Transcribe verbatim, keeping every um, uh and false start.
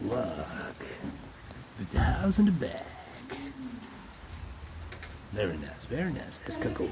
Nice work. Put the house in the bag. Very nice, very nice. Let's go.